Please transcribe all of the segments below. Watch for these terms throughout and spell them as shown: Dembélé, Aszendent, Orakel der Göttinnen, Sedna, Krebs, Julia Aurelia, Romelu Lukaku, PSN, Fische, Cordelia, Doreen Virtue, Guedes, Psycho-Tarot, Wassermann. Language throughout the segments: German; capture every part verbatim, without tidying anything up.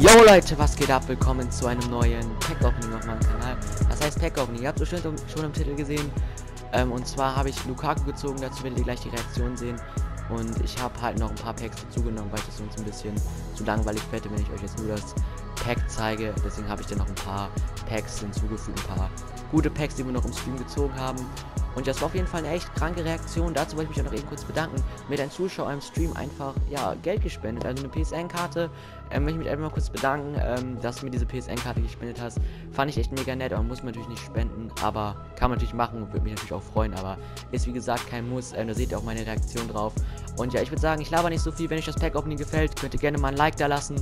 Yo Leute, was geht ab? Willkommen zu einem neuen Pack-Opening auf meinem Kanal. Das heißt Pack-Opening, ihr habt es schon, schon im Titel gesehen. Ähm, und zwar habe ich Lukaku gezogen, dazu werdet ihr gleich die Reaktion sehen. Und ich habe halt noch ein paar Packs dazu genommen, weil das uns ein bisschen zu langweilig wette, wenn ich euch jetzt nur das Pack zeige. Deswegen habe ich dann noch ein paar Packs hinzugefügt, ein paar gute Packs, die wir noch im Stream gezogen haben. Und das war auf jeden Fall eine echt kranke Reaktion. Dazu wollte ich mich auch noch eben kurz bedanken. Mit einem Zuschauer im Stream einfach, ja, Geld gespendet. Also eine P S N-Karte. Ähm, möchte ich mich einfach mal kurz bedanken, ähm, dass du mir diese P S N-Karte gespendet hast. Fand ich echt mega nett. Aber muss man natürlich nicht spenden. Aber kann man natürlich machen. Würde mich natürlich auch freuen. Aber ist wie gesagt kein Muss. Ähm, da seht ihr auch meine Reaktion drauf. Und ja, ich würde sagen, ich laber nicht so viel. Wenn euch das Pack-Opening gefällt, könnt ihr gerne mal ein Like da lassen.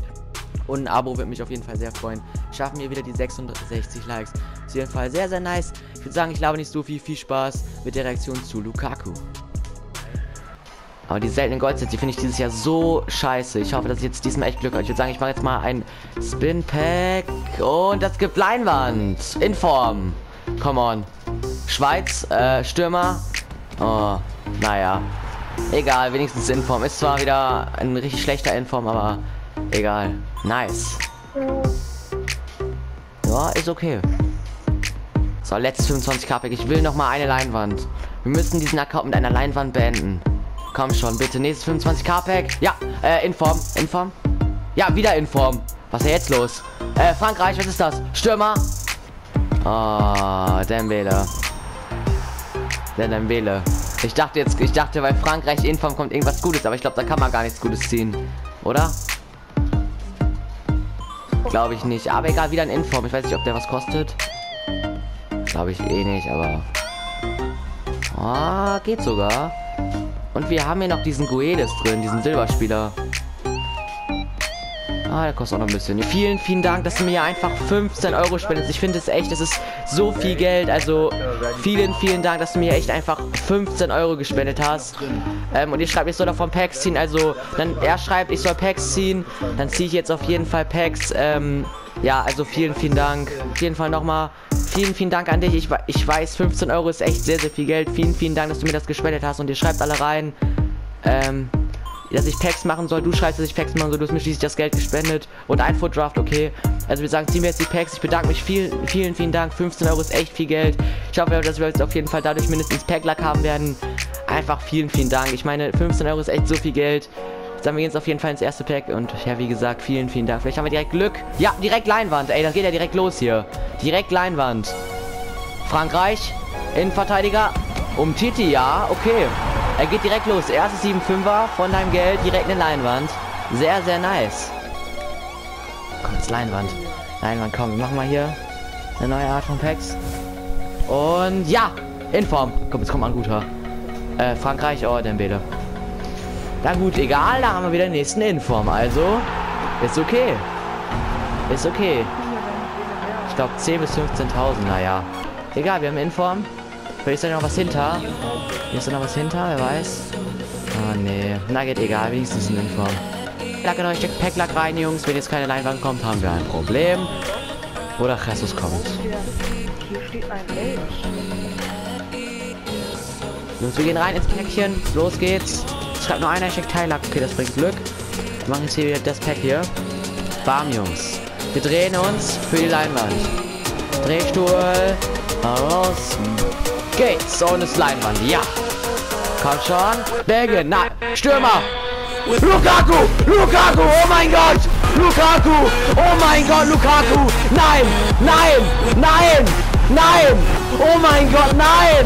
Und ein Abo würde mich auf jeden Fall sehr freuen. Schaffen wir wieder die sechsundsechzig Likes. Auf jeden Fall sehr, sehr nice. Ich würde sagen, ich laber nicht so viel. Viel Spaß mit der Reaktion zu Lukaku. Aber die seltenen Goldsets, die finde ich dieses Jahr so scheiße. Ich hoffe, dass ich jetzt diesmal echt Glück habe. Ich würde sagen, ich mache jetzt mal ein Spin-Pack. Und das gibt Leinwand. In Form. Come on. Schweiz, äh, Stürmer. Oh, naja. Egal, wenigstens in Form. Ist zwar wieder ein richtig schlechter Inform, aber egal. Nice. Ja, ist okay. So, letztes fünfundzwanzig K Pack. Ich will noch mal eine Leinwand. Wir müssen diesen Account mit einer Leinwand beenden. Komm schon, bitte. Nächstes fünfundzwanzig K Pack. Ja, äh, in Form. In Form. Ja, wieder in Form. Was ist denn jetzt los? Äh, Frankreich, was ist das? Stürmer. Oh, Dembélé. Der Dembélé. Ich dachte jetzt, ich dachte, weil Frankreich in Form kommt, irgendwas Gutes, aber ich glaube, da kann man gar nichts Gutes ziehen, oder? Glaube ich nicht, aber egal, wieder ein Inform. Ich weiß nicht, ob der was kostet. Glaube ich eh nicht, aber... Ah, oh, geht sogar. Und wir haben hier noch diesen Guedes drin, diesen Silberspieler. Ah, der kostet auch noch ein bisschen. Vielen, vielen Dank, dass du mir hier einfach fünfzehn Euro spendest. Ich finde es echt, es ist so viel Geld. Also vielen, vielen Dank, dass du mir echt einfach fünfzehn Euro gespendet hast. Ähm, und ihr schreibt, ich soll davon Packs ziehen. Also, dann er schreibt, ich soll Packs ziehen. Dann ziehe ich jetzt auf jeden Fall Packs. Ähm, ja, also vielen, vielen Dank. Auf jeden Fall nochmal vielen, vielen Dank an dich. Ich, ich weiß, fünfzehn Euro ist echt sehr, sehr viel Geld. Vielen, vielen Dank, dass du mir das gespendet hast. Und ihr schreibt alle rein. Ähm... dass ich Packs machen soll, du schreibst, dass ich Packs machen soll, du hast mir schließlich das Geld gespendet und ein Food-Draft, okay. Also wir sagen, ziehen wir jetzt die Packs, ich bedanke mich vielen, vielen, vielen Dank, fünfzehn Euro ist echt viel Geld. Ich hoffe, dass wir jetzt auf jeden Fall dadurch mindestens Pack-Luck haben werden. Einfach vielen, vielen Dank, ich meine, fünfzehn Euro ist echt so viel Geld. Dann wir gehen jetzt auf jeden Fall ins erste Pack und ja, wie gesagt, vielen, vielen Dank. Vielleicht haben wir direkt Glück. Ja, direkt Leinwand, ey, das geht ja direkt los hier. Direkt Leinwand. Frankreich, Innenverteidiger, um Titi, ja, okay. Er geht direkt los. Erstes sieben Komma fünfer von deinem Geld. Direkt eine Leinwand. Sehr, sehr nice. Komm, jetzt Leinwand. Leinwand, komm. Wir machen mal hier eine neue Art von Packs. Und ja, in Form. Komm, jetzt kommt mal ein guter. Äh, Frankreich, oh, Dembélé. Na gut, egal. Da haben wir wieder den nächsten Inform. Also, ist okay. Ist okay. Ich glaube, zehntausend bis fünfzehntausend. Naja. Egal, wir haben Inform. Vielleicht ist da noch was hinter. Hier ist da noch was hinter, wer weiß. Ah, nee. Na, geht egal, wenigstens in Inform. Pack in euch, steckt Packlack rein, Jungs. Wenn jetzt keine Leinwand kommt, haben wir ein Problem. Oder Jesus kommt. Jungs, wir gehen rein ins Päckchen. Los geht's. Es schreibt nur einer, ich steck Teillack. Okay, das bringt Glück. Wir machen jetzt hier wieder das Pack hier. Bam, Jungs. Wir drehen uns für die Leinwand. Drehstuhl. Raus. Geht's. Und ist Leinwand. Ja. Komm schon. Belgien. Nein. Stürmer. Lukaku. Lukaku. Oh mein Gott. Lukaku. Oh mein Gott. Lukaku. Nein. Nein. Nein. Nein. Oh mein Gott. Nein.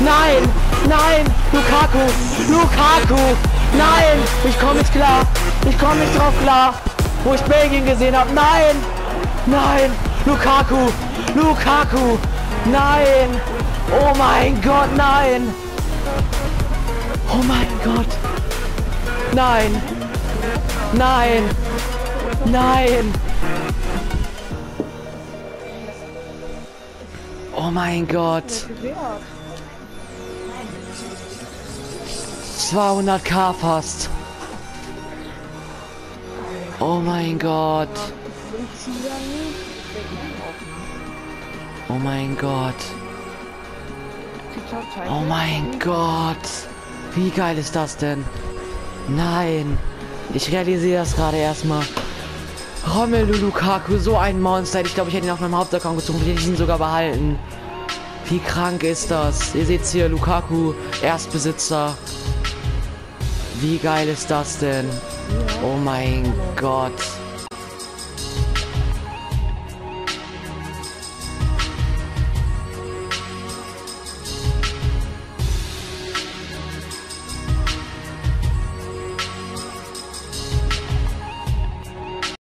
Nein. Nein. Lukaku. Lukaku. Nein. Ich komme nicht klar. Ich komme nicht drauf klar. Wo ich Belgien gesehen habe. Nein. Nein. Lukaku. Lukaku. Nein. Oh mein Gott, nein! Oh mein Gott! Nein! Nein! Nein! Oh mein Gott! zweihundert K fast! Oh mein Gott! Oh mein Gott! Oh mein Gott! Wie geil ist das denn? Nein. Ich realisiere das gerade erstmal. Romelu Lukaku, so ein Monster. Ich glaube, ich hätte ihn auf meinem Hauptaccount gezogen. Ich hätte ihn sogar behalten. Wie krank ist das? Ihr seht hier, Lukaku, Erstbesitzer. Wie geil ist das denn? Oh mein Gott.